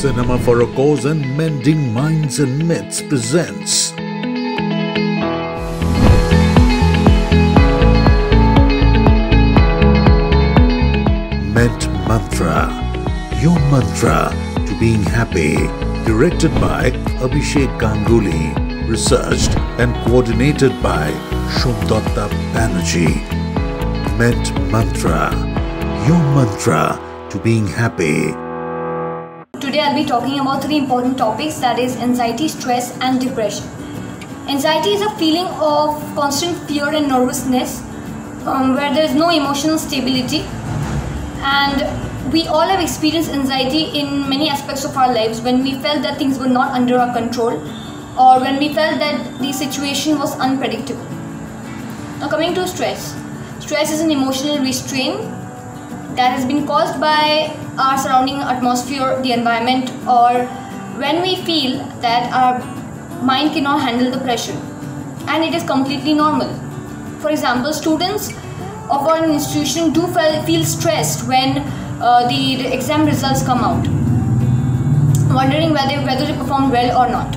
Cinema for a Cause and Mending Minds and Myths presents Ment-Mantra, your mantra to being happy. Directed by Abhishek Ganguli, researched and coordinated by Somdutta Banerjee. Ment-Mantra, your mantra to being happy. Today I'll be talking about three important topics, that is anxiety, stress and depression. Anxiety is a feeling of constant fear and nervousness where there is no emotional stability, and we all have experienced anxiety in many aspects of our lives when we felt that things were not under our control or when we felt that the situation was unpredictable. Now coming to stress. Stress is an emotional restraint that has been caused by our surrounding atmosphere, the environment, or when we feel that our mind cannot handle the pressure, and it is completely normal. For example, students of an institution do feel stressed when the exam results come out, wondering whether they performed well or not.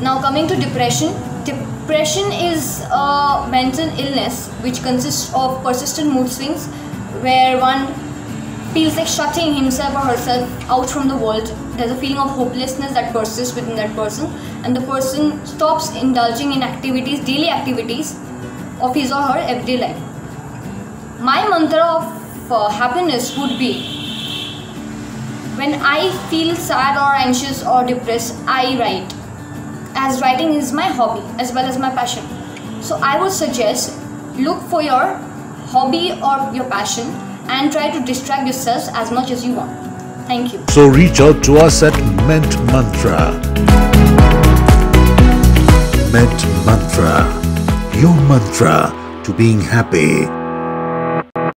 Now coming to depression. Depression is a mental illness which consists of persistent mood swings where one feels like shutting himself or herself out from the world. There's a feeling of hopelessness that persists within that person, and the person stops indulging in activities, daily activities of his or her everyday life. My mantra of happiness would be, when I feel sad or anxious or depressed, I write, as writing is my hobby as well as my passion. So I would suggest, look for your hobby or your passion and try to distract yourselves as much as you want. Thank you. So reach out to us at Ment-Mantra. Ment-Mantra, your mantra to being happy.